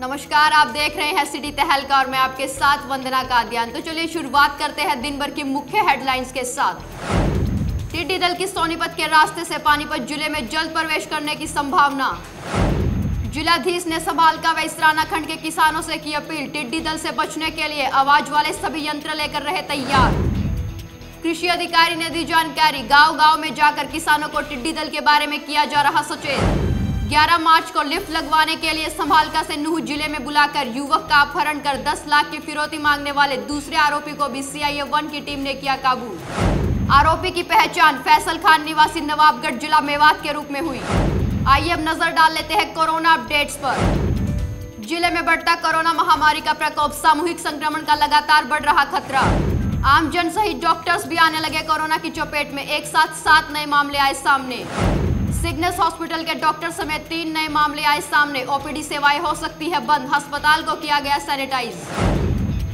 नमस्कार, आप देख रहे हैं सिटी टहल का और मैं आपके साथ वंदना कादियान। तो चलिए शुरुआत करते हैं दिन भर की मुख्य हेडलाइंस के साथ। टिड्डी दल की सोनीपत के रास्ते से पानीपत जिले में जल्द प्रवेश करने की संभावना। जिलाधीश ने समालखा व इसराना खंड के किसानों से की अपील, टिड्डी दल से बचने के लिए आवाज वाले सभी यंत्र लेकर रहे तैयार। कृषि अधिकारी ने दी जानकारी, गांव-गांव में जाकर किसानों को टिड्डी दल के बारे में किया जा रहा सचेत। 11 मार्च को लिफ्ट लगवाने के लिए समालखा से नूह जिले में बुलाकर युवक का अपहरण कर 10 लाख की फिरौती मांगने वाले दूसरे आरोपी को भी CIA-1 की टीम ने किया काबू। आरोपी की पहचान फैसल खान निवासी नवाबगढ़ जिला मेवात के रूप में हुई। आइए अब नजर डाल लेते हैं कोरोना अपडेट्स पर। जिले में बढ़ता कोरोना महामारी का प्रकोप, सामूहिक संक्रमण का लगातार बढ़ रहा खतरा। आमजन सहित डॉक्टर्स भी आने लगे कोरोना की चपेट में। एक साथ 7 नए मामले आए सामने। सिग्नस हॉस्पिटल के डॉक्टर समेत 3 नए मामले आए सामने। ओपीडी सेवाएं हो सकती है बंद, अस्पताल को किया गया सैनिटाइज।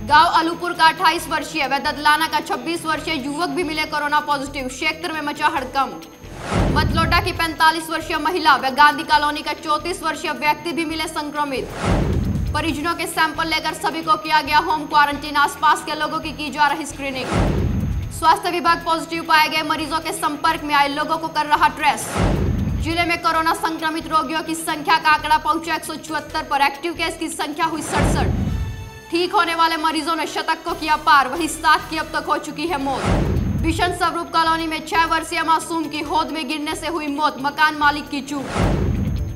गांव अलूपुर का 28 वर्षीय व ददलाना का 26 वर्षीय युवक भी मिले कोरोना पॉजिटिव, क्षेत्र में मचा हड़कंप। मतलोटा की 45 वर्षीय महिला व गांधी कॉलोनी का 34 वर्षीय व्यक्ति भी मिले संक्रमित। परिजनों के सैंपल लेकर सभी को किया गया होम क्वारंटीन, आसपास के लोगों की जा रही स्क्रीनिंग। स्वास्थ्य विभाग पॉजिटिव पाए गए मरीजों के संपर्क में आए लोगों को कर रहा ट्रेस। जिले में कोरोना संक्रमित रोगियों की संख्या का आंकड़ा पहुंचा 174 पर, एक्टिव केस की संख्या हुई 67। ठीक होने वाले मरीजों ने शतक को किया पार, वहीं 7 की अब तक हो चुकी है मौत। विशाल स्वरूप कॉलोनी में 6 वर्षीय मासूम की होद में गिरने से हुई मौत, मकान मालिक की चूक।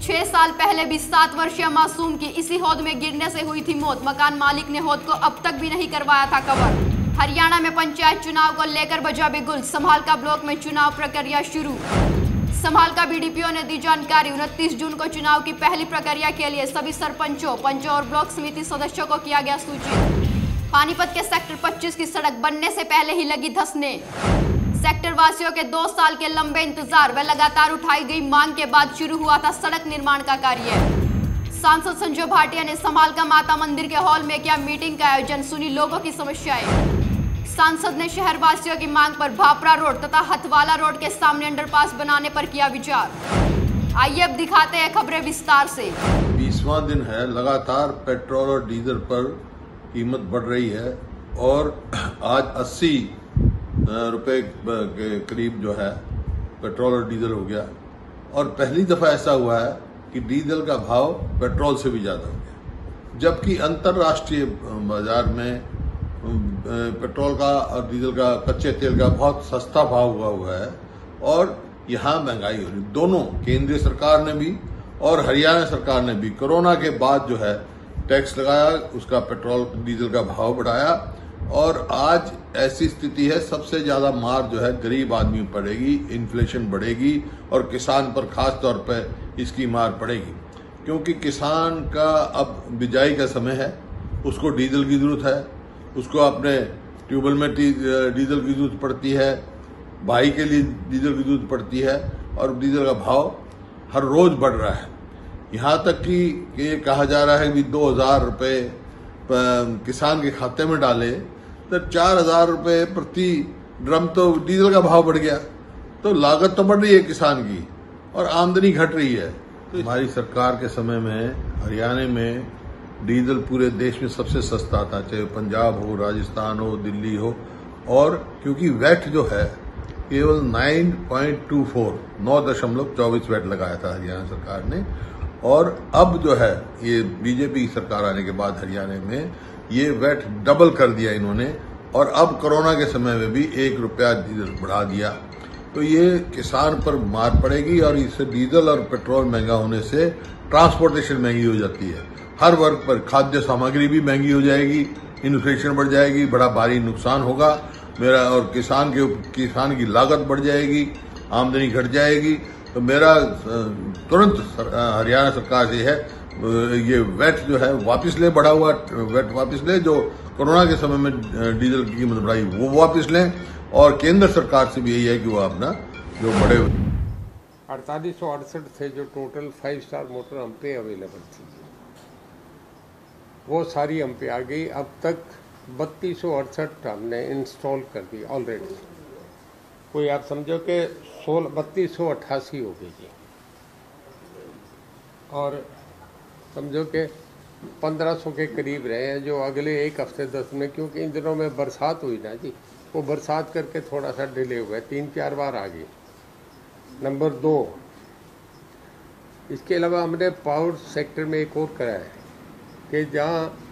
6 साल पहले भी 7 वर्षीय मासूम की इसी होद में गिरने से हुई थी मौत, मकान मालिक ने होद को अब तक भी नहीं करवाया था कवर। हरियाणा में पंचायत चुनाव को लेकर बजा बिगुल, समालखा ब्लॉक में चुनाव प्रक्रिया शुरू। समालखा BDPO ने दी जानकारी, 29 जून को चुनाव की पहली प्रक्रिया के लिए सभी सरपंचों, पंचों और ब्लॉक समिति सदस्यों को किया गया सूचित। पानीपत के सेक्टर 25 की सड़क बनने से पहले ही लगी धंसने। सेक्टर वासियों के 2 साल के लंबे इंतजार व लगातार उठाई गई मांग के बाद शुरू हुआ था सड़क निर्माण का कार्य। सांसद संजय भाटिया ने समालखा माता मंदिर के हॉल में किया मीटिंग का आयोजन, सुनी लोगों की समस्याएं। सांसद ने शहरवासियों की मांग पर भापरा रोड तथा हथवाला रोड के सामने अंडरपास बनाने पर किया विचार। आइए अब दिखाते हैं खबरें विस्तार से। 20वां दिन है, लगातार पेट्रोल और डीजल पर कीमत बढ़ रही है और आज 80 रुपए के करीब जो है पेट्रोल और डीजल हो गया। और पहली दफा ऐसा हुआ है कि डीजल का भाव पेट्रोल से भी ज्यादा हो गया, जबकि अंतर्राष्ट्रीय बाजार में पेट्रोल का और डीजल का, कच्चे तेल का बहुत सस्ता भाव हुआ है और यहाँ महंगाई हो रही। दोनों केंद्रीय सरकार ने भी और हरियाणा सरकार ने भी कोरोना के बाद जो है टैक्स लगाया, उसका पेट्रोल डीजल का भाव बढ़ाया और आज ऐसी स्थिति है सबसे ज्यादा मार जो है गरीब आदमी पड़ेगी, इन्फ्लेशन बढ़ेगी और किसान पर खास तौर पर इसकी मार पड़ेगी, क्योंकि किसान का अब बिजाई का समय है, उसको डीजल की जरूरत है, उसको अपने ट्यूबवेल में डीजल की जरूरत पड़ती है, भाई के लिए डीजल की जरूरत पड़ती है और डीजल का भाव हर रोज बढ़ रहा है। यहाँ तक कि ये कहा जा रहा है कि 2000 रुपये किसान के खाते में डाले तो 4000 रुपये प्रति ड्रम तो डीजल का भाव बढ़ गया, तो लागत तो बढ़ रही है किसान की और आमदनी घट रही है। तो हमारी सरकार के समय में हरियाणा में डीजल पूरे देश में सबसे सस्ता था, चाहे पंजाब हो, राजस्थान हो, दिल्ली हो। और क्योंकि वैट जो है केवल 9.24 वैट लगाया था हरियाणा सरकार ने, और अब जो है ये बीजेपी की सरकार आने के बाद हरियाणा में ये वैट डबल कर दिया इन्होंने, और अब कोरोना के समय में भी 1 रुपया डीजल बढ़ा दिया। तो ये किसान पर मार पड़ेगी और इससे डीजल और पेट्रोल महंगा होने से ट्रांसपोर्टेशन महंगी हो जाती है, हर वर्ग पर खाद्य सामग्री भी महंगी हो जाएगी, इन्फ्लेशन बढ़ जाएगी, बड़ा भारी नुकसान होगा मेरा और किसान की लागत बढ़ जाएगी, आमदनी घट जाएगी। तो मेरा तुरंत हरियाणा सरकार से है ये वैट जो है वापस ले, बढ़ा हुआ वैट वापस ले, जो कोरोना के समय में डीजल की कीमत बढ़ाई वो वापस लें, और केंद्र सरकार से भी यही है कि वो अपना जो बड़े 4868 थे जो टोटल 5 स्टार मोटर हम पे अवेलेबल थी वो सारी हम पे आ गई। अब तक 3268 हमने इंस्टॉल कर दी ऑलरेडी, कोई आप समझो कि 3288 हो गई जी, और समझो कि 1500 के करीब रहे हैं जो अगले एक हफ्ते 10 में, क्योंकि इन दिनों में बरसात हुई ना जी, वो बरसात करके थोड़ा सा डिले हुआ है, 3-4 बार आ गई। नंबर 2, इसके अलावा हमने पावर सेक्टर में एक और कराया है कि जहाँ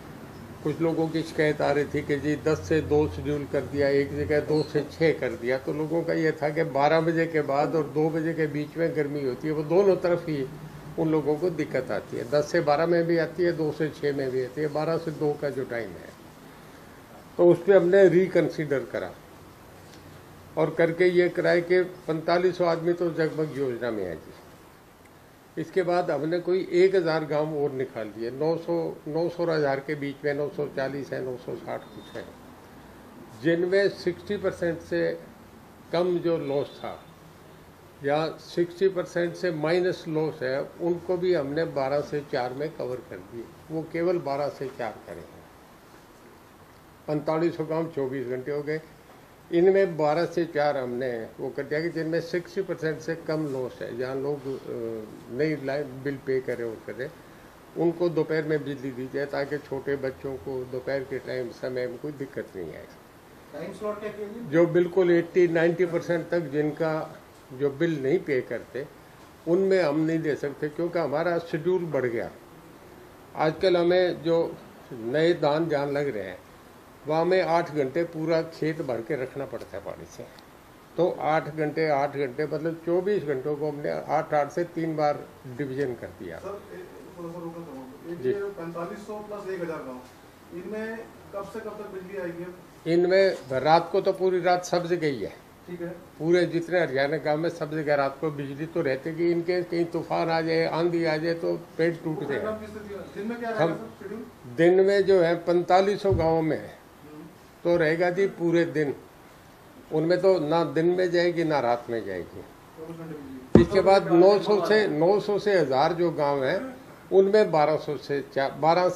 कुछ लोगों की शिकायत आ रही थी कि जी 10 से 2 शेड्यूल कर दिया, एक जगह 2 से 6 कर दिया, तो लोगों का ये था कि 12 बजे के बाद और 2 बजे के बीच में गर्मी होती है, वो दोनों तरफ ही उन लोगों को दिक्कत आती है। 10 से 12 में भी आती है, 2 से 6 में भी आती है, 12 से 2 का जो टाइम है, तो उस पर हमने रिकन्सिडर करा और करके ये कराए कि 4500 आदमी तो जगमग योजना में आएगी। इसके बाद हमने कोई 1000 गांव और निकाल दिए, 900 और 1000 के बीच में, 940 है, 960 कुछ है, जिनमें 60% से कम जो लॉस था या 60% से माइनस लॉस है, उनको भी हमने 12 से 4 में कवर कर दिए, वो केवल 12 से 4 करें। 4500 गाँव 24 घंटे हो गए, इनमें 12 से 4 हमने वो कर दिया कि जिनमें 60% से कम लॉस है, जहाँ लोग नहीं लाइट बिल पे करें और करें, उनको दोपहर में बिजली दी जाए ताकि छोटे बच्चों को दोपहर के टाइम समय में कोई दिक्कत नहीं आए। जो बिल्कुल 80-90% तक जिनका जो बिल नहीं पे करते, उनमें हम नहीं दे सकते क्योंकि हमारा शेड्यूल बढ़ गया। आजकल हमें जो नए दान जहाँ लग रहे हैं वहाँ में 8 घंटे पूरा खेत भर के रखना पड़ता है पानी से, तो 8 घंटे मतलब 24 घंटों को हमने 8-8 से 3 बार डिवीजन कर दिया। सर, जी 4500 प्लस 1000 गाँव, इनमें कब से कब तक बिजली आएगी? इनमें रात को तो पूरी रात सब जगह ही है, ठीक है, पूरे जितने हरियाणा गाँव में सब जगह रात को बिजली तो रहती है। इनके कहीं तूफान आ जाए, आंधी आ जाए तो पेड़ टूट जाए। हम दिन में जो है 4500 गाँव में तो रहेगा जी पूरे दिन, उनमें तो ना दिन में जाएगी ना रात में जाएगी। इसके बाद 900 से 1000 जो गांव हैं उनमें 12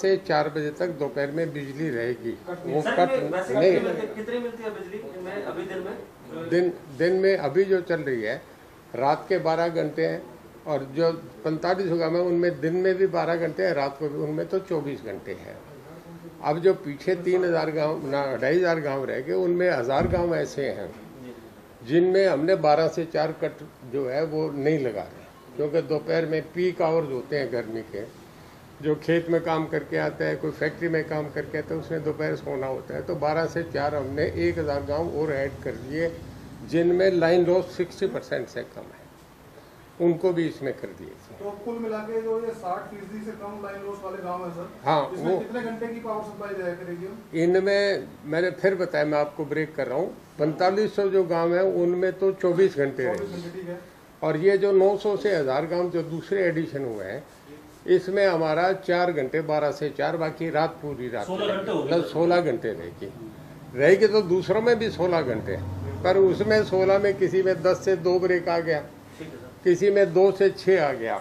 से 4 बजे तक दोपहर में बिजली रहेगी, वो कट नहीं। कितनी मिलती है बिजली इनमें अभी दिन में? दिन में अभी जो चल रही है रात के 12 घंटे हैं, और जो 4500 गाँव है उनमें दिन में भी 12 घंटे हैं, रात को भी, उनमें तो 24 घंटे हैं। अब जो पीछे 3000 गाँव ना 2500 गाँव रह गए, उनमें 1000 गाँव ऐसे हैं जिनमें हमने 12 से 4 कट जो है वो नहीं लगा रहे, क्योंकि दोपहर में पीक आवर्स होते हैं गर्मी के। जो खेत में काम करके आता है, कोई फैक्ट्री में काम करके आता है, उसने दोपहर सोना होता है, तो 12 से 4 हमने 1000 गाँव और ऐड कर दिए जिनमें लाइन लॉस 60% से कम है, उनको भी इसमें कर दिए। तो कुल मिलाके जो ये 60% से कम लाइन लॉस वाले गांव हैं सर, हाँ, इसमें कितने घंटे की पावर सप्लाई जाया करेगी? इनमें मैंने फिर बताया, मैं आपको ब्रेक कर रहा हूँ। 4500 जो गांव है उनमें तो 24 घंटे रहेगी, और ये जो 900 से 1000 गांव जो दूसरे एडिशन हुए हैं, इसमें हमारा 4 घंटे 12 से 4, बाकी रात पूरी रात 16 घंटे रहेगी। तो दूसरों में भी 16 घंटे, पर उसमें 16 में किसी में 10 से 2 ब्रेक आ गया, किसी में 2 से 6 आ गया।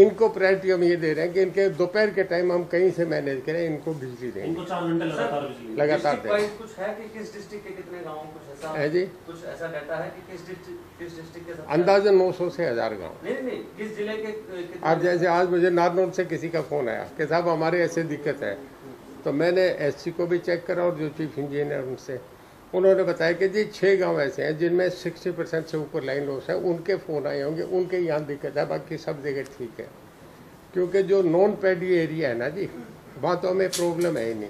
इनको प्रायोरिटी हम ये दे रहे हैं कि इनके दोपहर के टाइम हम कहीं से मैनेज करें, इनको बिजली देंगे, इनको 4 घंटे लगातार देंगे। कुछ है कि किस डिस्ट्रिक्ट के कितने गाँव, कुछ ऐसा है जी, कुछ ऐसा डाटा है कि किस डिस्ट्रिक्ट के अंदाजन 900 से 1000 गाँव? नहीं, किस जिले के? आप जैसे आज मुझे नारनौल से किसी का फोन आया कि साहब हमारे ऐसे दिक्कत है, तो मैंने SC को भी चेक करा और जो चीफ इंजीनियर उनसे, उन्होंने बताया कि जी 6 गांव ऐसे हैं जिनमें 60% से ऊपर लाइन लॉस है, उनके फ़ोन आए होंगे, उनके यहाँ दिक्कत है, बाकी सब जगह ठीक है। क्योंकि जो नॉन पैडी एरिया है ना जी, वहाँ तो हमें प्रॉब्लम है ही नहीं,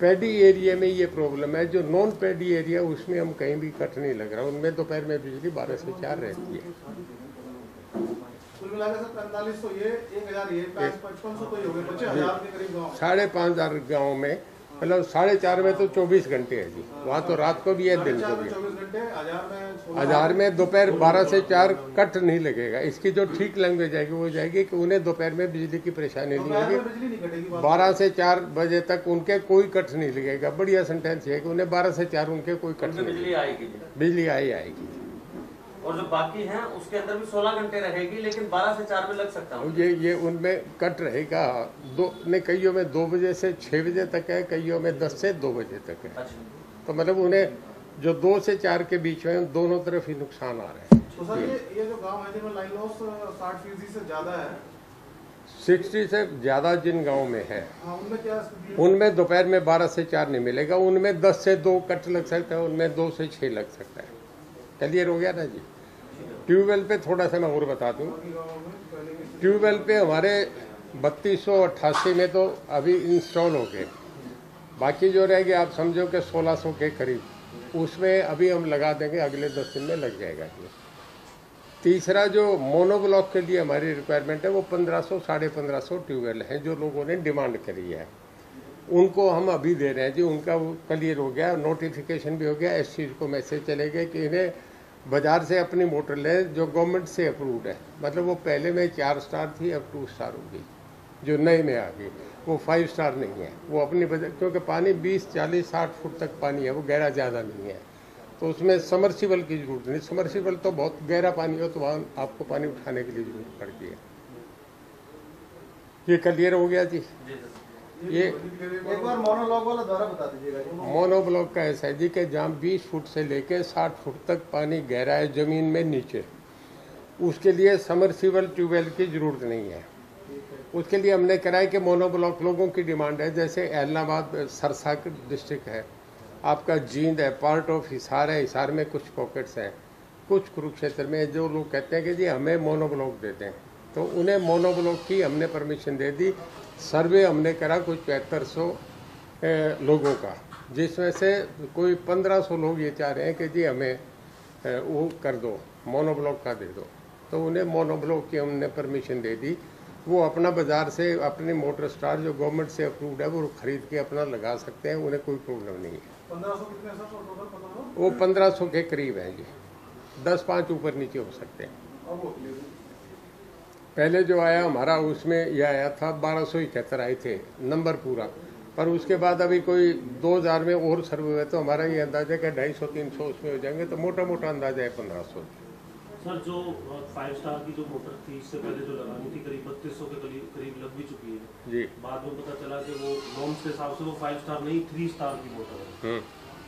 पैडी एरिया में ये प्रॉब्लम है। जो नॉन पैडी एरिया उसमें हम कहीं भी कट नहीं लग रहा, उनमें दोपहर में बिजली 12 से 4 रहती है। 5500 गाँव में मतलब 4.5 में तो 24 घंटे है जी, वहाँ तो रात को भी है दिन को भी है। 1000 में दोपहर 12 से 4 कट नहीं लगेगा। इसकी जो ठीक लैंग्वेज आएगी वो जाएगी कि उन्हें दोपहर में बिजली की परेशानी नहीं होगी, 12 से 4 बजे तक उनके कोई कट नहीं लगेगा। बढ़िया सेंटेंस है कि उन्हें 12 से 4 उनके कोई कट नहीं आएगी, बिजली आएगी। और जो बाकी हैं उसके अंदर भी 16 घंटे रहेगी, लेकिन 12 से 4 में लग सकता हूँ। ये उनमें कट रहेगा, कईयों में 2 बजे से 6 बजे तक है, कईयों में 10 से 2 बजे तक है। अच्छा। तो मतलब उन्हें जो 2 से 4 के बीच में दोनों तरफ ही नुकसान आ रहा है। तो सर ये जो गांव है जिनमें लाइन लॉस 60% से ज्यादा है, 60 से ज़्यादा जिन गाँव में है उनमें दोपहर में 12 से 4 नहीं मिलेगा, उनमें 10 से 2 कट लग सकता है, उनमें 2 से 6 लग सकता है। क्लियर हो गया ना जी। ट्यूबवेल पे थोड़ा सा मैं और बता दूँ, ट्यूबवेल पे हमारे 3288 में तो अभी इंस्टॉल हो गए, बाकी जो रह गए आप समझो कि 1600 के करीब उसमें अभी हम लगा देंगे, अगले 10 दिन में लग जाएगा ये। तीसरा जो मोनोब्लॉक के लिए हमारी रिक्वायरमेंट है वो 1500 1550 ट्यूबवेल हैं जो लोगों ने डिमांड करी है, उनको हम अभी दे रहे हैं जी। उनका क्लियर हो गया, नोटिफिकेशन भी हो गया, एससी को मैसेज चले गए कि इन्हें बाज़ार से अपनी मोटर लें जो गवर्नमेंट से अप्रूव्ड है, मतलब वो पहले में 4 स्टार थी अब 2 स्टार होगी, जो नए में आ गई वो 5 स्टार नहीं है, वो अपनी वजह क्योंकि पानी 20 40 60 फुट तक पानी है, वो गहरा ज़्यादा नहीं है तो उसमें समरसीबल की ज़रूरत नहीं। समरसीबल तो बहुत गहरा पानी हो तो वहाँ आपको पानी उठाने के लिए ज़रूरत पड़ती है। ये क्लियर हो गया जी। ये एक बार मोनोब्लॉक वाला द्वारा बता दीजिएगा। मोनोब्लॉक का ऐसा है जी कि जहाँ 20 फुट से लेकर 60 फुट तक पानी गहरा है ज़मीन में नीचे, उसके लिए समरसीबल ट्यूबवेल की ज़रूरत नहीं है। उसके लिए हमने कराया कि मोनोब्लॉक लोगों की डिमांड है, जैसे एलनाबाद सरसा डिस्ट्रिक्ट है, आपका जींद है, पार्ट ऑफ हिसार है, हिसार में कुछ पॉकेट्स हैं, कुछ कुरुक्षेत्र में जो लोग कहते हैं कि जी हमें मोनोब्लॉक देते हैं, तो उन्हें मोनोब्लॉक की हमने परमिशन दे दी। सर्वे हमने करा कुछ 7500 लोगों का, जिसमें से कोई 1500 लोग ये चाह रहे हैं कि जी हमें वो कर दो, मोनोब्लॉक का दे दो, तो उन्हें मोनोब्लॉक की हमने परमिशन दे दी। वो अपना बाज़ार से अपनी मोटर स्टार जो गवर्नमेंट से अप्रूव्ड है वो ख़रीद के अपना लगा सकते हैं, उन्हें कोई प्रॉब्लम नहीं है। वो 1500 के करीब है जी, 10-5 ऊपर नीचे हो सकते हैं। पहले जो आया हमारा उसमें यह आया था 1271 आए थे नंबर पूरा, पर उसके बाद अभी कोई 2000 में और सर्वे हुए तो हमारा ये अंदाज़ा है कि 250-300 उसमें हो जाएंगे, तो मोटा मोटा अंदाजा है 1500। सर जो 5 स्टार की जो मोटर थी इससे पहले जो लगानी थी करीब 3200 के करीब लग भी चुकी है जी। बाद में पता चला कि वो नॉर्म्स के हिसाब से वो 5 स्टार नहीं 3 स्टार की मोटर है,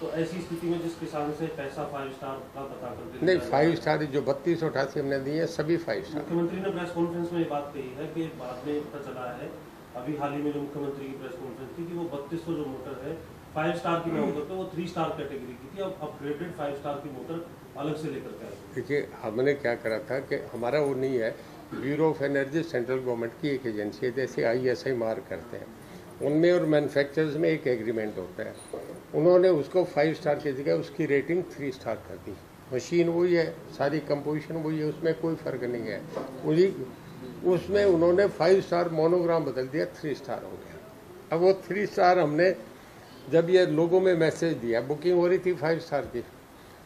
तो ऐसी स्थिति में जिस किसान से पैसा 5 स्टार का बता करके नहीं 5 स्टार जो 3288 हमने दी है सभी 5 स्टार। मुख्यमंत्री ने प्रेस कॉन्फ्रेंस में ये बात कही है कि बाद में पता चला है, अभी हाल ही में जो मुख्यमंत्री की प्रेस कॉन्फ्रेंस थी कि वो 3200 जो मोटर है 5 स्टार की मोटर तो वो 3 स्टार कैटेगरी की थी, अब अपग्रेडेड 5 स्टार की मोटर अलग से लेकर के आए। देखिए हमने क्या करा था कि हमारा वो नहीं है, bureau of energy central government की एक एजेंसी है, जैसे ISI मार करते हैं उनमें और मैन्युफैक्चरर्स में एक एग्रीमेंट होता है, उन्होंने उसको 5 स्टार की जगह उसकी रेटिंग 3 स्टार कर दी। मशीन वही है, सारी कंपोजिशन वही है, उसमें कोई फ़र्क नहीं है, उसमें उन्होंने 5 स्टार मोनोग्राम बदल दिया, 3 स्टार हो गया। अब वो 3 स्टार हमने जब ये लोगों में मैसेज दिया, बुकिंग हो रही थी 5 स्टार की,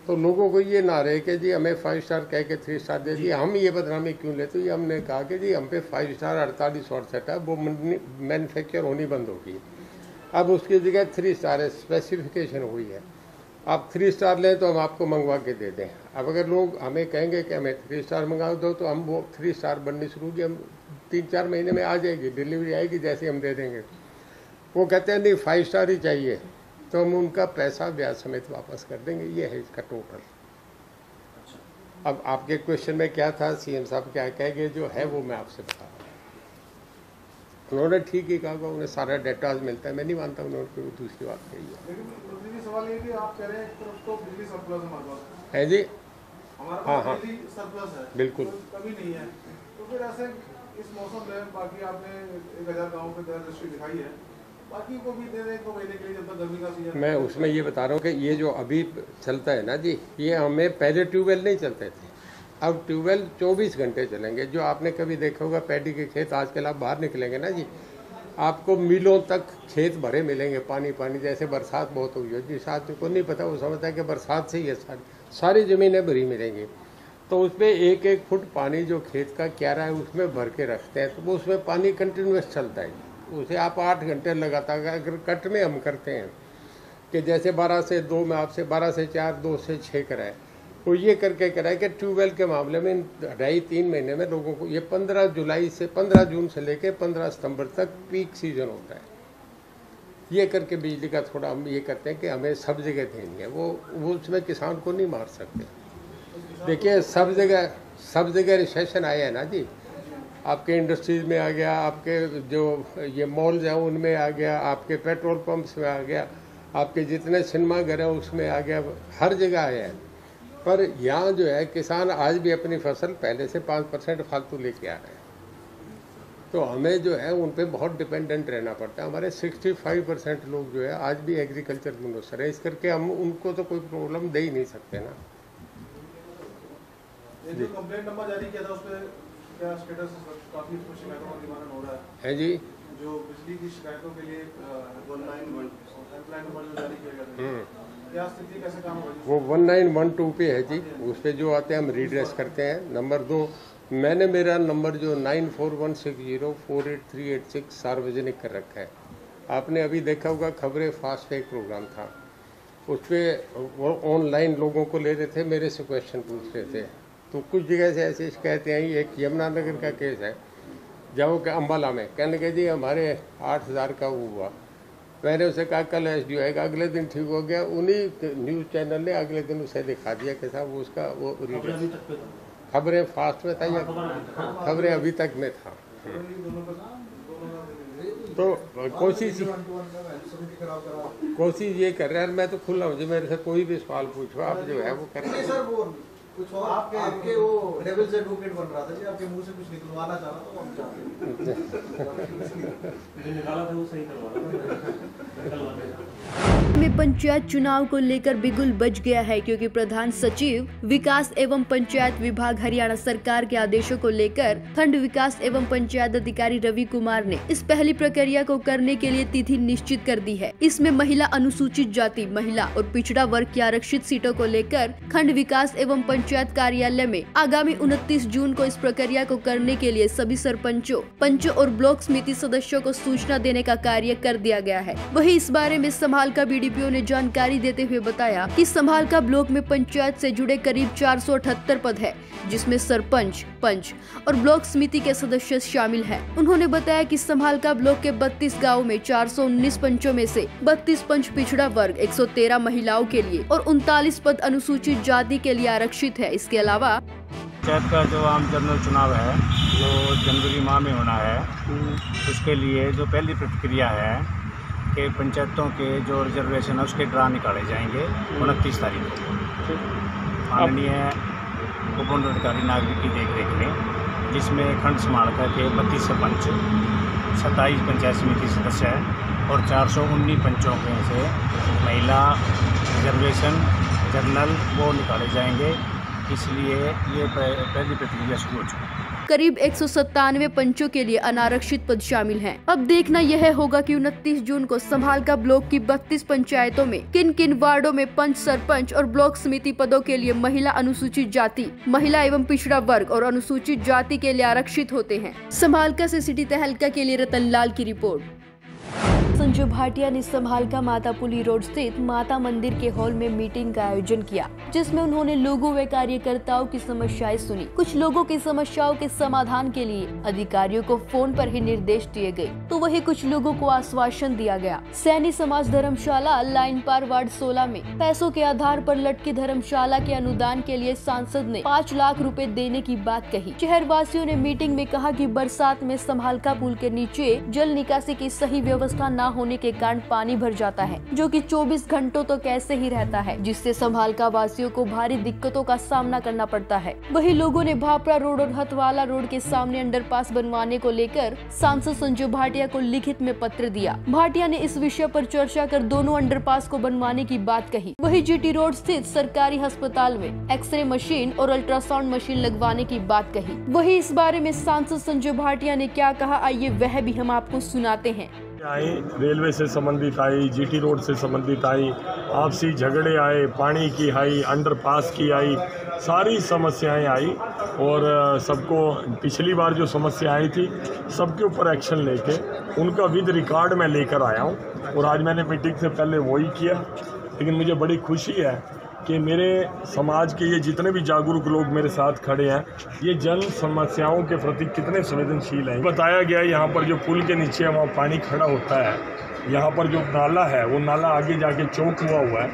तो लोगों को ये ना रहे कि जी हमें 5 स्टार कह के 3 स्टार दे दिए, हम ये बदनामी क्यों लेते। ये हमने कहा कि जी हम पे 5 स्टार 48 है, वो मैन्युफैक्चर होनी बंद होगी, अब उसकी जगह 3 स्टार है, स्पेसिफिकेशन हुई है। आप 3 स्टार लें तो हम आपको मंगवा के दे दें, अब अगर लोग हमें कहेंगे कि हमें 3 स्टार मंगा दो तो हम वो 3 स्टार बननी शुरू होगी, हम 3-4 महीने में आ जाएगी, डिलीवरी आएगी जैसे हम दे देंगे। वो कहते हैं नहीं 5 स्टार ही चाहिए, तो हम उनका पैसा ब्याज समेत वापस कर देंगे। ये है इसका टोटल। अब आपके क्वेश्चन में क्या था, CM साहब क्या कहेंगे जो है वो मैं आपसे बता रहा हूँ। उन्होंने ठीक ही कहा, उन्हें सारा डेटा मिलता है, मैं नहीं मानता उन्होंने कोई दूसरी बात कही है। सवाल ये कि आप कह रहे हैं तो बिजली सरप्लस है जी, हमारा हाँ सरप्लस है बिल्कुल, कभी नहीं है, तो फिर ऐसे इस मौसम में बाकी आपने 1000 गाँव पे दृष्टि दिखाई है, बाकी को भी दे रहे हैं 2 महीने के लिए जब तक गर्मी का सीजन। मैं उसमें ये बता रहा हूँ कि ये जो अभी चलता है ना जी, ये हमें पहले ट्यूबवेल नहीं चलते थे, अब ट्यूबवेल 24 घंटे चलेंगे। जो आपने कभी देखा होगा पैडी के खेत, आजकल आप बाहर निकलेंगे ना जी, आपको मीलों तक खेत भरे मिलेंगे, पानी पानी, जैसे बरसात बहुत हुई हो जिस आदमी को नहीं पता वो समझता है कि बरसात से ही है, सारी ज़मीनें भरी मिलेंगी, तो उसमें 1-1 फुट पानी जो खेत का क्यारा है उसमें भर के रखते हैं, तो वो उसमें पानी कंटिन्यूस चलता है, उसे आप 8 घंटे लगातार। अगर कट में हम करते हैं कि जैसे 12 से 2 में आपसे 12 से 4 2 से 6 कराए, तो ये करके कराए कि ट्यूबवेल के मामले में 2.5-3 महीने में लोगों को ये 15 जून से लेकर 15 सितंबर तक पीक सीजन होता है, ये करके बिजली का थोड़ा हम ये करते हैं कि हमें सब जगह देनी है, वो उसमें किसान को नहीं मार सकते। देखिए सब जगह रिसेशन आया है ना जी, आपके इंडस्ट्रीज में आ गया, आपके जो ये मॉल्स हैं उनमें आ गया, आपके पेट्रोल पंप्स में आ गया, आपके जितने सिनेमाघर हैं उसमें आ गया, हर जगह है। पर यहाँ जो है किसान आज भी अपनी फसल पहले से 5% फालतू लेके आ रहे हैं, तो हमें जो है उन पे बहुत डिपेंडेंट रहना पड़ता है। हमारे 65% लोग जो है आज भी एग्रीकल्चर मुनसर है, इस करके हम उनको तो कोई प्रॉब्लम दे ही नहीं सकते ना। जी कंप्लेंट नंबर जारी किया था, उसमें क्या स्टेटस काफी कुछ निवारण हो रहा है जी, जो बिजली की शिकायतों के लिए हेल्पलाइन नंबर जारी किया गया है, क्या स्थिति कैसे काम हो रही है? वो 1912 पे है जी, उस पे जो आते हैं हम रीड्रेस करते हैं। नंबर 2 मैंने मेरा नंबर जो 9416048386 सार्वजनिक कर रखा है। आपने अभी देखा होगा खबरें फास्ट का एक प्रोग्राम था, उस पर वो ऑनलाइन लोगों को ले रहे थे, मेरे से क्वेश्चन पूछ रहे थे। तो कुछ जगह से ऐसी शिकायतें आई, एक यमुनानगर का केस है, जाओ के अम्बाला में, कहने के जी हमारे 8000 का हुआ। मैंने उसे कहा कल SDO आएगा, अगले दिन ठीक हो गया। उन्हीं न्यूज़ चैनल ने अगले दिन उसे दिखा दिया कि साहब उसका वो खबरें फास्ट में था या खबरें अभी तक में था। तो कोशिश ये कर रहे हैं, मैं तो खुला हूँ जी, मेरे से कोई भी सवाल पूछो आप जो है वो कर रहे हैं। में पंचायत चुनाव को लेकर बिगुल बज गया है, क्योंकि प्रधान सचिव विकास एवं पंचायत विभाग हरियाणा सरकार के आदेशों को लेकर खंड विकास एवं पंचायत अधिकारी रवि कुमार ने इस पहली प्रक्रिया को करने के लिए तिथि निश्चित कर दी है। इसमें महिला, अनुसूचित जाति, महिला और पिछड़ा वर्ग की आरक्षित सीटों को लेकर खंड विकास एवं पंचायत कार्यालय में आगामी 29 जून को इस प्रक्रिया को करने के लिए सभी सरपंचों, पंचों और ब्लॉक समिति सदस्यों को सूचना देने का कार्य कर दिया गया है। वही इस बारे में समालखा DPO ने जानकारी देते हुए बताया कि समालखा ब्लॉक में पंचायत से जुड़े करीब 478 पद है, जिसमें सरपंच, पंच और ब्लॉक समिति के सदस्य शामिल हैं। उन्होंने बताया कि समालखा ब्लॉक के 32 गाँव में 419 पंचों में से 32 पंच पिछड़ा वर्ग, 113 महिलाओं के लिए और 39 पद अनुसूचित जाति के लिए आरक्षित है। इसके अलावा पंचायत का जो आम जनरल चुनाव है जो जनवरी माह में होना है, उसके लिए जो पहली प्रक्रिया है के पंचायतों के जो रिजर्वेशन है उसके ड्रा निकाले जाएंगे 29 तारीख को माननीय उपमंडलाधिकारी नागरिक की देखरेख में, जिसमें खंड समालखा के 32 सरपंच, 27 पंचायत समिति सदस्य हैं और 419 पंचों में से महिला रिजर्वेशन जनरल वो निकाले जाएंगे। इसलिए ये पहली प्रक्रिया शुरू हो चुकी है। करीब 197 पंचों के लिए अनारक्षित पद शामिल हैं। अब देखना यह होगा कि 29 जून को समालखा ब्लॉक की 32 पंचायतों में किन किन वार्डों में पंच, सरपंच और ब्लॉक समिति पदों के लिए महिला, अनुसूचित जाति, महिला एवं पिछड़ा वर्ग और अनुसूचित जाति के लिए आरक्षित होते हैं। समालखा से सिटी टहल के लिए रतन लाल की रिपोर्ट। संजय भाटिया ने समालखा मातापुली रोड स्थित माता मंदिर के हॉल में मीटिंग का आयोजन किया, जिसमें उन्होंने लोगों व कार्यकर्ताओं की समस्याएं सुनी। कुछ लोगों की समस्याओं के समाधान के लिए अधिकारियों को फोन पर ही निर्देश दिए गए, तो वही कुछ लोगों को आश्वासन दिया गया। सैनी समाज धर्मशाला लाइन पार वार्ड 16 में पैसों के आधार पर लटकी धर्मशाला के अनुदान के लिए सांसद ने 5 लाख रुपए देने की बात कही। शहर वासियों ने मीटिंग में कहा कि बरसात में समालखा पुल के नीचे जल निकासी की सही व्यवस्था न होने के कारण पानी भर जाता है, जो कि 24 घंटों तक ऐसे ही रहता है, जिससे समालखा वासियों को भारी दिक्कतों का सामना करना पड़ता है। वही लोगों ने भापरा रोड और हथवाला रोड के सामने अंडरपास बनवाने को लेकर सांसद संजय भाटिया को लिखित में पत्र दिया। भाटिया ने इस विषय पर चर्चा कर दोनों अंडरपास को बनवाने की बात कही। वही GT रोड स्थित सरकारी अस्पताल में एक्सरे मशीन और अल्ट्रासाउंड मशीन लगवाने की बात कही। वही इस बारे में सांसद संजय भाटिया ने क्या कहा, आइए वह भी हम आपको सुनाते हैं। आई रेलवे से संबंधित आई, GT रोड से संबंधित आई, आपसी झगड़े आए, पानी की आई, अंडरपास की आई, सारी समस्याएं आई और सबको पिछली बार जो समस्या आई थी सबके ऊपर एक्शन लेके उनका विद रिकॉर्ड मैं लेकर आया हूं और आज मैंने मीटिंग से पहले वही किया। लेकिन मुझे बड़ी खुशी है कि मेरे समाज के ये जितने भी जागरूक लोग मेरे साथ खड़े हैं, ये जन समस्याओं के प्रति कितने संवेदनशील हैं। बताया गया यहाँ पर जो पुल के नीचे है वहाँ पानी खड़ा होता है, यहाँ पर जो नाला है वो नाला आगे जाके चौक हुआ है।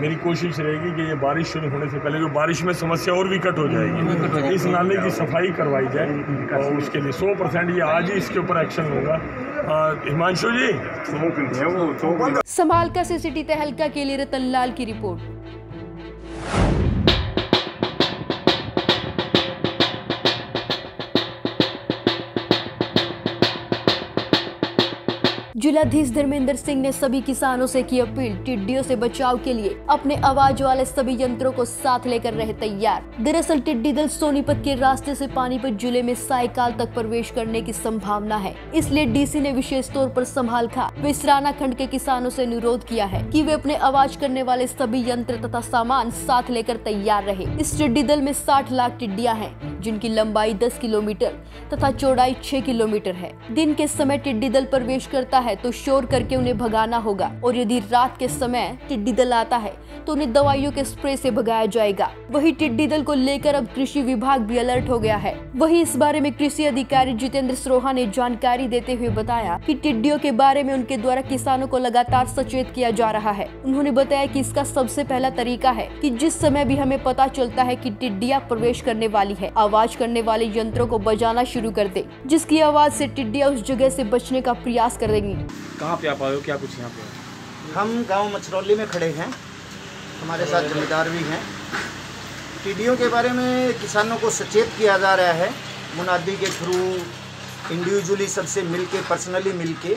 मेरी कोशिश रहेगी कि ये बारिश शुरू होने से पहले, जो बारिश में समस्या और विकट हो जाएगी, इस नाले की सफाई करवाई जाए और उसके लिए 100% ये आज ही इसके ऊपर एक्शन होगा। हिमांशु जी, समालखा से सिटी टहल के लिए रतन लाल की रिपोर्ट। जिलाधीश धर्मेंद्र सिंह ने सभी किसानों से की अपील, टिड्डियों से बचाव के लिए अपने आवाज वाले सभी यंत्रों को साथ लेकर रहे तैयार। दरअसल टिड्डी दल सोनीपत के रास्ते से पानीपत जिले में सायकाल तक प्रवेश करने की संभावना है, इसलिए डीसी ने विशेष तौर पर समालखा व इसराना खंड के किसानों से अनुरोध किया है कि वे अपने आवाज करने वाले सभी यंत्र तथा सामान साथ लेकर तैयार रहे। इस टिड्डी दल में 60 लाख टिड्डियाँ हैं, जिनकी लंबाई 10 किलोमीटर तथा चौड़ाई 6 किलोमीटर है। दिन के समय टिड्डी दल प्रवेश करता है तो शोर करके उन्हें भगाना होगा, और यदि रात के समय टिड्डी दल आता है तो उन्हें दवाइयों के स्प्रे से भगाया जाएगा। वही टिड्डी दल को लेकर अब कृषि विभाग भी अलर्ट हो गया है। वही इस बारे में कृषि अधिकारी जितेंद्र सरोहा ने जानकारी देते हुए बताया कि टिड्डियों के बारे में उनके द्वारा किसानों को लगातार सचेत किया जा रहा है। उन्होंने बताया कि इसका सबसे पहला तरीका है कि जिस समय भी हमें पता चलता है कि टिड्डियां प्रवेश करने वाली है, आवाज करने वाले यंत्रों को बजाना शुरू कर दे, जिसकी आवाज से टिड्डियां उस जगह से बचने का प्रयास करेंगी। कहाँ पे आप आए हो, क्या कुछ यहाँ पे? हम गांव मचरौली में खड़े हैं, हमारे साथ जमींदार भी हैं। टिड्डियों के बारे में किसानों को सचेत किया जा रहा है, मुनादी के थ्रू, इंडिविजुअली सबसे मिलके, पर्सनली मिलके।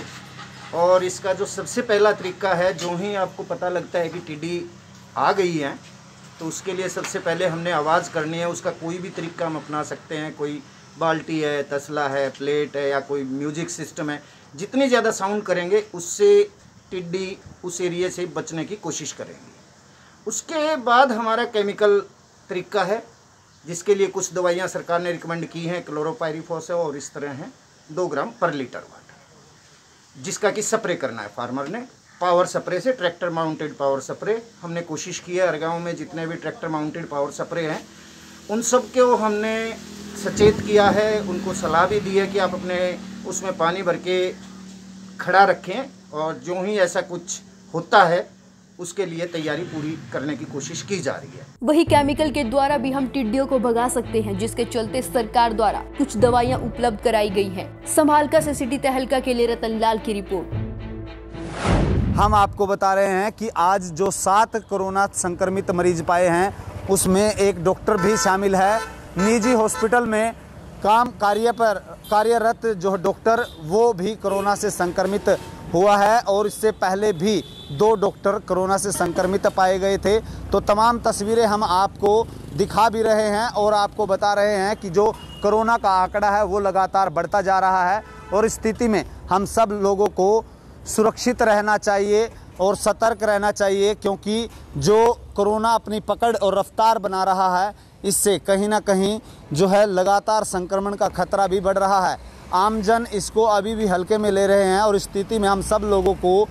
और इसका जो सबसे पहला तरीका है, जो ही आपको पता लगता है कि टिड्डी आ गई है तो उसके लिए सबसे पहले हमने आवाज़ करनी है। उसका कोई भी तरीका हम अपना सकते हैं, कोई बाल्टी है, तसला है, प्लेट है, या कोई म्यूजिक सिस्टम है। जितनी ज़्यादा साउंड करेंगे उससे टिड्डी उस एरिया से बचने की कोशिश करेंगे। उसके बाद हमारा केमिकल तरीका है, जिसके लिए कुछ दवाइयाँ सरकार ने रिकमेंड की हैं, क्लोरोपायरीफोस है और इस तरह हैं, 2 ग्राम पर लीटर वाटर, जिसका कि स्प्रे करना है फार्मर ने पावर स्प्रे से। ट्रैक्टर माउंटेड पावर स्प्रे हमने कोशिश की है, हर गाँव में जितने भी ट्रैक्टर माउंटेड पावर स्प्रे हैं उन सब को हमने सचेत किया है। उनको सलाह भी दी है कि आप अपने उसमें पानी भर के खड़ा रखें, और जो ही ऐसा कुछ होता है उसके लिए तैयारी पूरी करने की कोशिश की जा रही है। वही केमिकल के द्वारा भी हम टिड्डियों को भगा सकते हैं, जिसके चलते सरकार द्वारा कुछ दवाइयां उपलब्ध कराई गई हैं। समालखा से सिटी तहलका के लिए रतन लाल की रिपोर्ट। हम आपको बता रहे हैं कि आज जो 7 कोरोना संक्रमित मरीज पाए हैं उसमें एक डॉक्टर भी शामिल है। निजी हॉस्पिटल में कार्यरत जो डॉक्टर वो भी कोरोना से संक्रमित हुआ है, और इससे पहले भी 2 डॉक्टर कोरोना से संक्रमित पाए गए थे। तो तमाम तस्वीरें हम आपको दिखा भी रहे हैं और आपको बता रहे हैं कि जो कोरोना का आंकड़ा है वो लगातार बढ़ता जा रहा है, और इस स्थिति में हम सब लोगों को सुरक्षित रहना चाहिए और सतर्क रहना चाहिए, क्योंकि जो कोरोना अपनी पकड़ और रफ्तार बना रहा है इससे कहीं ना कहीं जो है लगातार संक्रमण का खतरा भी बढ़ रहा है। आमजन इसको अभी भी हल्के में ले रहे हैं, और इस स्थिति में हम सब लोगों को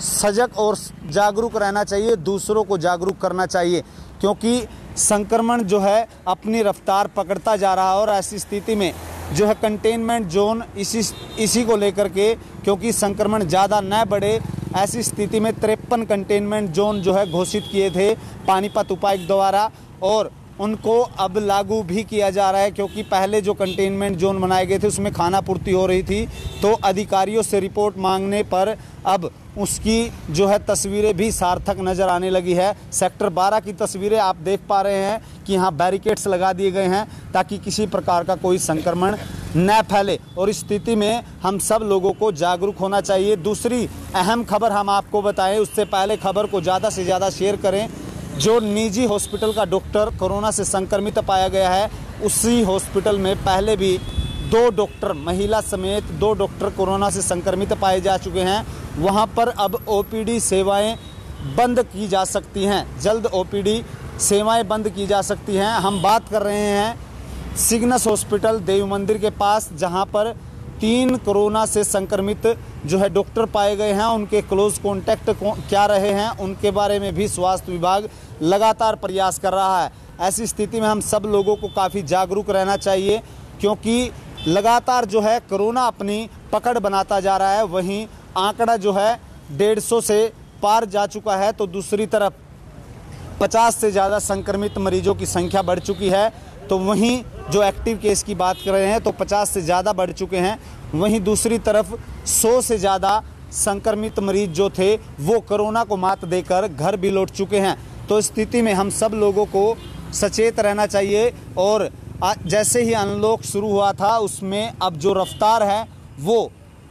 सजग और जागरूक रहना चाहिए, दूसरों को जागरूक करना चाहिए, क्योंकि संक्रमण जो है अपनी रफ्तार पकड़ता जा रहा है। और ऐसी स्थिति में जो है कंटेनमेंट जोन इसी को लेकर के, क्योंकि संक्रमण ज़्यादा न बढ़े, ऐसी स्थिति में 53 कंटेनमेंट जोन जो है घोषित किए थे पानीपत उपायुक्त द्वारा, और उनको अब लागू भी किया जा रहा है। क्योंकि पहले जो कंटेनमेंट जोन बनाए गए थे उसमें खाना पूर्ति हो रही थी, तो अधिकारियों से रिपोर्ट मांगने पर अब उसकी जो है तस्वीरें भी सार्थक नज़र आने लगी है। सेक्टर 12 की तस्वीरें आप देख पा रहे हैं कि यहाँ बैरिकेड्स लगा दिए गए हैं ताकि किसी प्रकार का कोई संक्रमण न फैले, और इस स्थिति में हम सब लोगों को जागरूक होना चाहिए। दूसरी अहम खबर हम आपको बताएं उससे पहले खबर को ज़्यादा से ज़्यादा शेयर करें। जो निजी हॉस्पिटल का डॉक्टर कोरोना से संक्रमित पाया गया है, उसी हॉस्पिटल में पहले भी 2 डॉक्टर, महिला समेत 2 डॉक्टर कोरोना से संक्रमित पाए जा चुके हैं। वहां पर अब ओपीडी सेवाएं बंद की जा सकती हैं, जल्द ओपीडी सेवाएं बंद की जा सकती हैं। हम बात कर रहे हैं सिग्नस हॉस्पिटल देव मंदिर के पास, जहां पर 3 कोरोना से संक्रमित जो है डॉक्टर पाए गए हैं। उनके क्लोज कॉन्टैक्ट क्या रहे हैं उनके बारे में भी स्वास्थ्य विभाग लगातार प्रयास कर रहा है। ऐसी स्थिति में हम सब लोगों को काफ़ी जागरूक रहना चाहिए, क्योंकि लगातार जो है कोरोना अपनी पकड़ बनाता जा रहा है। वहीं आंकड़ा जो है 150 से पार जा चुका है, तो दूसरी तरफ 50 से ज़्यादा संक्रमित मरीजों की संख्या बढ़ चुकी है। तो वहीं जो एक्टिव केस की बात कर रहे हैं तो 50 से ज़्यादा बढ़ चुके हैं। वहीं दूसरी तरफ 100 से ज़्यादा संक्रमित मरीज जो थे वो कोरोना को मात देकर घर भी लौट चुके हैं। तो इस स्थिति में हम सब लोगों को सचेत रहना चाहिए। और जैसे ही अनलॉक शुरू हुआ था उसमें अब जो रफ्तार है वो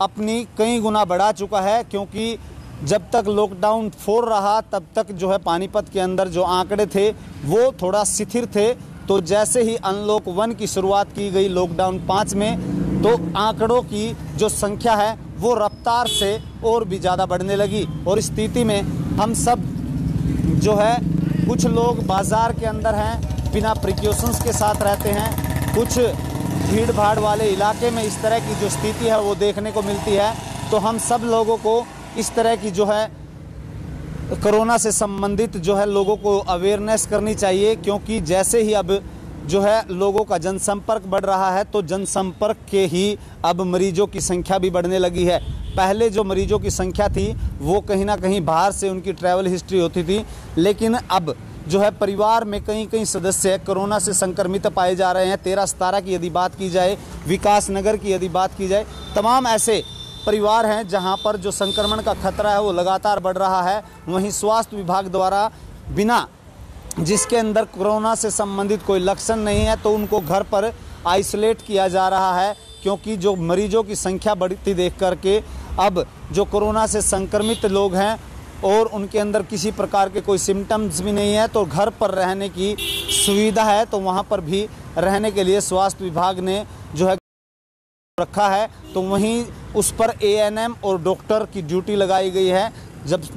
अपनी कई गुना बढ़ा चुका है, क्योंकि जब तक लॉकडाउन 4 रहा तब तक जो है पानीपत के अंदर जो आंकड़े थे वो थोड़ा शिथिर थे। तो जैसे ही अनलॉक 1 की शुरुआत की गई लॉकडाउन 5 में, तो आंकड़ों की जो संख्या है वो रफ्तार से और भी ज़्यादा बढ़ने लगी। और इस स्थिति में हम सब जो है, कुछ लोग बाज़ार के अंदर हैं, बिना प्रिकॉशंस के साथ रहते हैं, कुछ भीड़ भाड़ वाले इलाके में इस तरह की जो स्थिति है वो देखने को मिलती है। तो हम सब लोगों को इस तरह की जो है कोरोना से संबंधित जो है लोगों को अवेयरनेस करनी चाहिए, क्योंकि जैसे ही अब जो है लोगों का जनसंपर्क बढ़ रहा है तो जनसंपर्क के ही अब मरीजों की संख्या भी बढ़ने लगी है। पहले जो मरीजों की संख्या थी वो कहीं ना कहीं बाहर से उनकी ट्रैवल हिस्ट्री होती थी, लेकिन अब जो है परिवार में कई सदस्य कोरोना से संक्रमित पाए जा रहे हैं। 13-17 की यदि बात की जाए, विकास नगर की यदि बात की जाए, तमाम ऐसे परिवार हैं जहां पर जो संक्रमण का खतरा है वो लगातार बढ़ रहा है। वहीं स्वास्थ्य विभाग द्वारा बिना जिसके अंदर कोरोना से संबंधित कोई लक्षण नहीं है तो उनको घर पर आइसोलेट किया जा रहा है, क्योंकि जो मरीजों की संख्या बढ़ती देख करके अब जो कोरोना से संक्रमित लोग हैं और उनके अंदर किसी प्रकार के कोई सिम्टम्स भी नहीं है तो घर पर रहने की सुविधा है, तो वहाँ पर भी रहने के लिए स्वास्थ्य विभाग ने जो है रखा है। तो वहीं उस पर एएनएम और डॉक्टर की ड्यूटी लगाई गई है,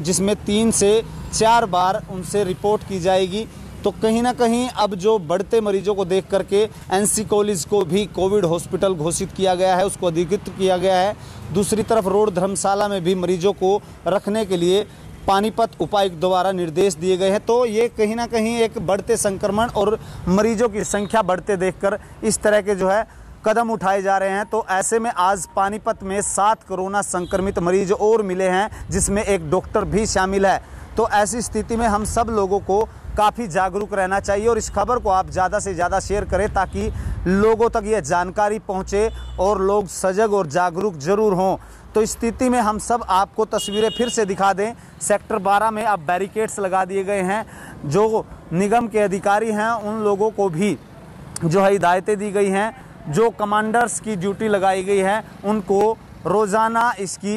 जिसमें 3 से 4 बार उनसे रिपोर्ट की जाएगी। तो कहीं ना कहीं अब जो बढ़ते मरीजों को देख करके NC कॉलिज को भी कोविड हॉस्पिटल घोषित किया गया है, उसको अधिकृत किया गया है। दूसरी तरफ रोड धर्मशाला में भी मरीजों को रखने के लिए पानीपत उपायुक्त द्वारा निर्देश दिए गए हैं। तो ये कहीं ना कहीं एक बढ़ते संक्रमण और मरीजों की संख्या बढ़ते देखकर इस तरह के जो है कदम उठाए जा रहे हैं। तो ऐसे में आज पानीपत में 7 कोरोना संक्रमित मरीज और मिले हैं, जिसमें एक डॉक्टर भी शामिल है। तो ऐसी स्थिति में हम सब लोगों को काफ़ी जागरूक रहना चाहिए और इस खबर को आप ज़्यादा से ज़्यादा शेयर करें ताकि लोगों तक यह जानकारी पहुंचे और लोग सजग और जागरूक जरूर हों। तो इस स्थिति में हम सब आपको तस्वीरें फिर से दिखा दें। सेक्टर 12 में अब बैरिकेड्स लगा दिए गए हैं। जो निगम के अधिकारी हैं उन लोगों को भी जो है हिदायतें दी गई हैं। जो कमांडर्स की ड्यूटी लगाई गई है उनको रोज़ाना इसकी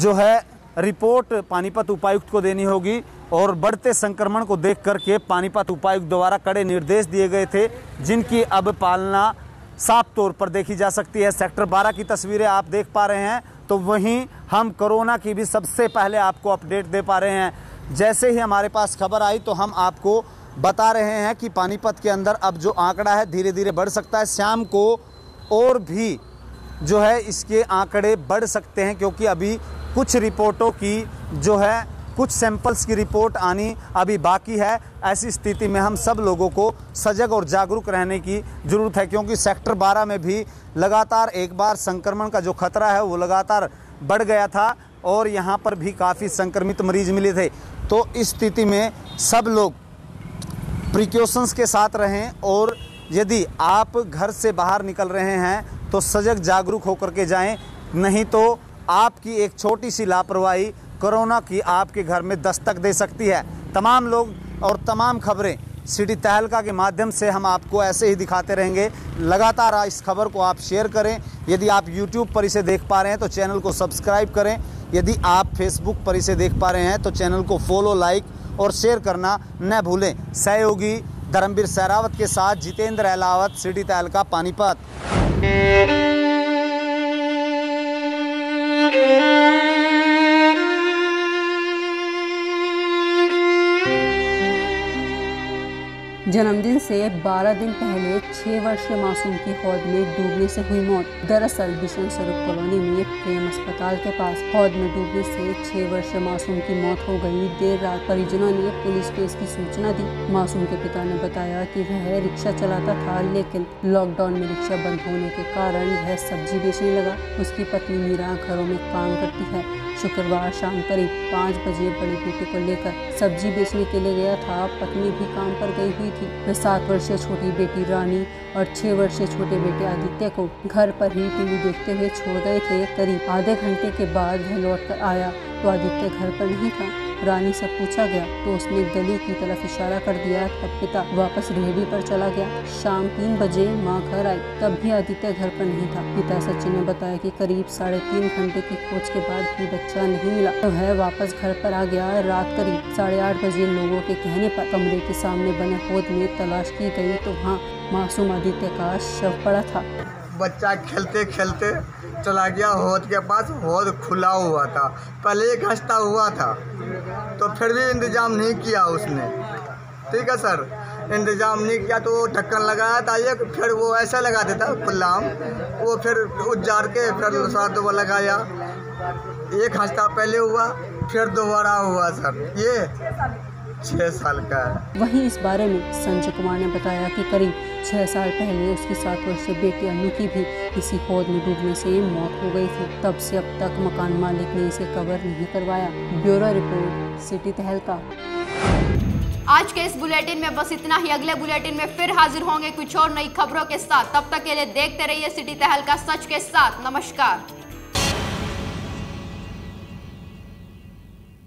जो है रिपोर्ट पानीपत उपायुक्त को देनी होगी। और बढ़ते संक्रमण को देख करके पानीपत उपायुक्त द्वारा कड़े निर्देश दिए गए थे, जिनकी अब पालना साफ तौर पर देखी जा सकती है। सेक्टर 12 की तस्वीरें आप देख पा रहे हैं। तो वहीं हम कोरोना की भी सबसे पहले आपको अपडेट दे पा रहे हैं। जैसे ही हमारे पास खबर आई तो हम आपको बता रहे हैं कि पानीपत के अंदर अब जो आंकड़ा है धीरे धीरे बढ़ सकता है। शाम को और भी जो है इसके आंकड़े बढ़ सकते हैं, क्योंकि अभी कुछ रिपोर्टों की जो है कुछ सैंपल्स की रिपोर्ट आनी अभी बाकी है। ऐसी स्थिति में हम सब लोगों को सजग और जागरूक रहने की ज़रूरत है, क्योंकि सेक्टर 12 में भी लगातार एक बार संक्रमण का जो खतरा है वो लगातार बढ़ गया था और यहाँ पर भी काफ़ी संक्रमित मरीज मिले थे। तो इस स्थिति में सब लोग प्रिकॉशंस के साथ रहें और यदि आप घर से बाहर निकल रहे हैं तो सजग जागरूक होकर के जाएं, नहीं तो आपकी एक छोटी सी लापरवाही कोरोना की आपके घर में दस्तक दे सकती है। तमाम लोग और तमाम खबरें सिटी टहल के माध्यम से हम आपको ऐसे ही दिखाते रहेंगे। लगातार इस खबर को आप शेयर करें। यदि आप YouTube पर इसे देख पा रहे हैं तो चैनल को सब्सक्राइब करें। यदि आप Facebook पर इसे देख पा रहे हैं तो चैनल को फॉलो, लाइक और शेयर करना न भूलें। सहयोगी धर्मवीर सैरावत के साथ जितेंद्र अहलावत, सिटी टहल का पानीपत। जन्मदिन से 12 दिन पहले 6 वर्षीय मासूम की हौद में डूबने से हुई मौत। दरअसल विशाल स्वरूप कॉलोनी में प्रेम अस्पताल के पास हौद में डूबने से 6 वर्षीय मासूम की मौत हो गई। देर रात परिजनों ने पुलिस को इसकी सूचना दी। मासूम के पिता ने बताया कि वह रिक्शा चलाता था, लेकिन लॉकडाउन में रिक्शा बंद होने के कारण वह सब्जी बेचने लगा। उसकी पत्नी मीरा घरों में काम करती है। शुक्रवार शाम करीब 5 बजे बड़े बेटे को लेकर सब्जी बेचने के लिए गया था। पत्नी भी काम पर गई हुई थी। वह 7 वर्षीय छोटी बेटी रानी और 6 वर्षीय छोटे बेटे आदित्य को घर पर ही टीवी देखते हुए छोड़ गए थे। करीब आधे घंटे के बाद वह लौट कर आया तो आदित्य घर पर नहीं था। रानी से पूछा गया तो उसने गली की तरफ इशारा कर दिया। तब पिता वापस रेहड़ी पर चला गया। शाम 3 बजे मां घर आई, तब भी आदित्य घर पर नहीं था। पिता सचिन ने बताया कि करीब 3.5 घंटे की खोज के बाद भी बच्चा नहीं मिला तो वह वापस घर पर आ गया। रात करीब 8:30 बजे लोगों के कहने पर कमरे के सामने बने हौद में तलाश की गई तो वहाँ मासूम आदित्य का शव पड़ा था। बच्चा खेलते खेलते चला गया हौद के पास। हौद खुला हुआ था, पहले एक हंसता हुआ था, तो फिर भी इंतजाम नहीं किया उसने। ठीक है सर, इंतजाम नहीं किया तो ढक्कन लगाया था, ये फिर वो ऐसा लगा देता खुल्लाम, वो फिर उजार के फिर साथ वो लगाया। एक हंसता पहले हुआ, फिर दोबारा हुआ सर। ये 6 साल का है। वहीं इस बारे में संजय कुमार ने बताया कि करीब 6 साल पहले उसकी 7 वर्षीय बेटी अनु की भी इसी हौद में डूबने से मौत हो गई थी। तब से अब तक मकान मालिक ने इसे कवर नहीं करवाया। ब्यूरो रिपोर्ट सिटी टहल का। आज के इस बुलेटिन में बस इतना ही। अगले बुलेटिन में फिर हाजिर होंगे कुछ और नई खबरों के साथ। तब तक के लिए देखते रहिए सिटी टहल का सच के साथ। नमस्कार।